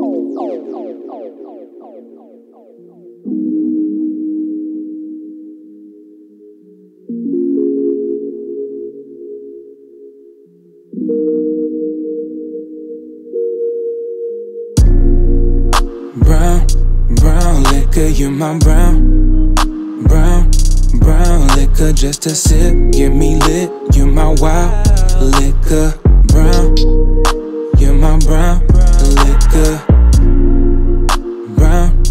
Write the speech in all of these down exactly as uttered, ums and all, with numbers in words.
Brown, brown liquor, you're my brown, brown, brown liquor. Just a sip, get me lit, you're my wild liquor. Brown, you're my brown liquor. Brown,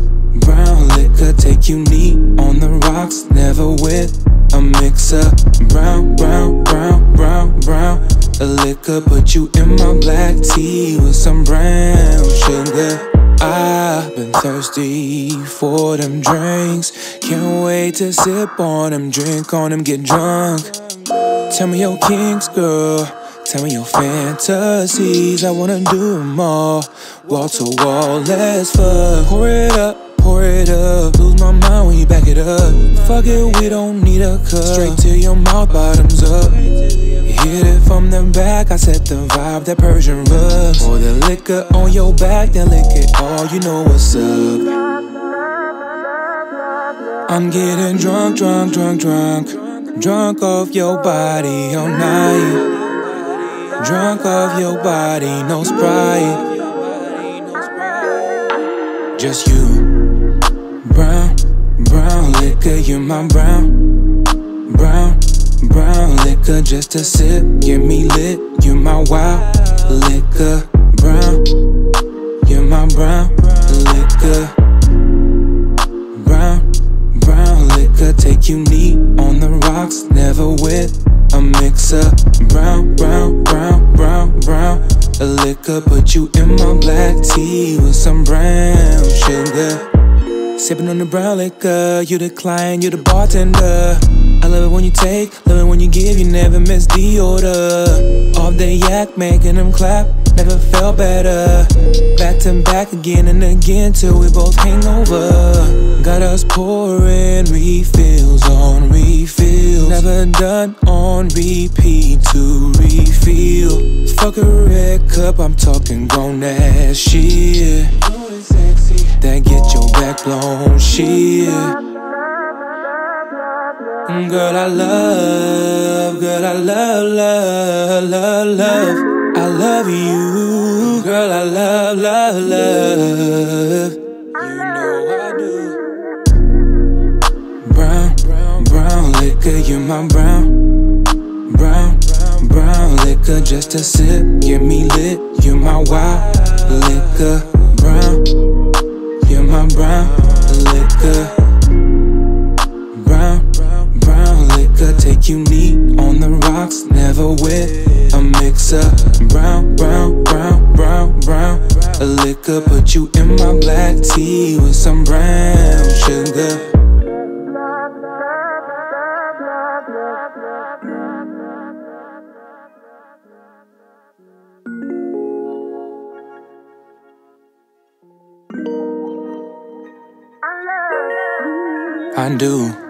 brown liquor, take you neat on the rocks, never with a mixer. Brown, brown, brown, brown, brown liquor, put you in my black tea with some brown sugar. I've been thirsty for them drinks, can't wait to sip on them, drink on them, get drunk. Tell me your kinks, girl, tell me your fantasies, I wanna do them all, wall to wall, let's fuck. Pour it up, pour it up, lose my mind when you back it up. Fuck it, we don't need a cup, straight to your mouth, bottoms up. Hit it from the back, I set the vibe, that Persian rug. Pour the liquor on your back, then lick it all, you know what's up. I'm getting drunk, drunk, drunk, drunk, drunk off your body all night, drunk off your body, no Sprite, just you. Brown, brown liquor, you're my brown, brown, brown liquor, just a sip, get me lit, you're my wild liquor. Brown, you're my brown liquor. Brown, brown liquor, take you neat on the rocks, never with a mixer. Brown, brown, brown, brown, brown liquor, put you in my black tea with some brown sugar. Sippin' on the brown liquor, you the client, you the bartender. I love it when you take, love it when you give, you never miss the order. All day yak, making them clap, never felt better. Back to back again and again till we both hangover. Got us pouring refills on refills, never done on repeat to refill. Fuck a red cup, I'm talking grown ass shit that get your back blown, shit. Girl, I love, girl, I love, love, love, love, I love you. Girl, I love, love, love, you know I do. Brown, brown, brown liquor, you're my brown, brown, brown liquor. Just a sip, get me lit, you're my wild liquor. Brown, my brown liquor. Brown, brown liquor, take you neat on the rocks, never with a mixer. Brown, brown, brown, brown, brown liquor, put you in my black tea with some brown sugar. I do.